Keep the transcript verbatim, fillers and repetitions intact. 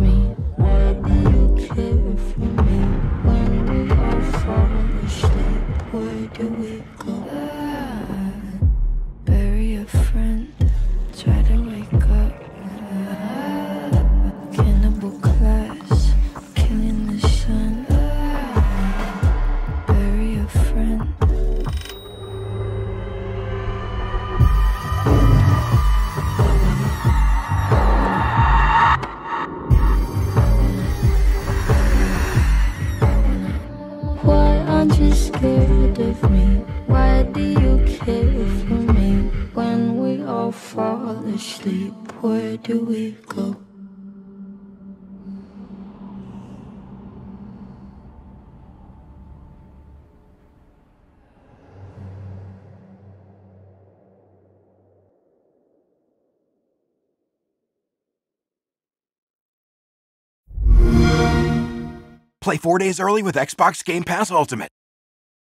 me? Why do you care for me? When do I fall asleep? Where do we go? Bury a friend, try to wake up. Cannibal class, killing the sun. Bury a friend. Scared of me? Why do you care for me? When we all fall asleep, where do we go? Play four days early with Xbox Game Pass Ultimate.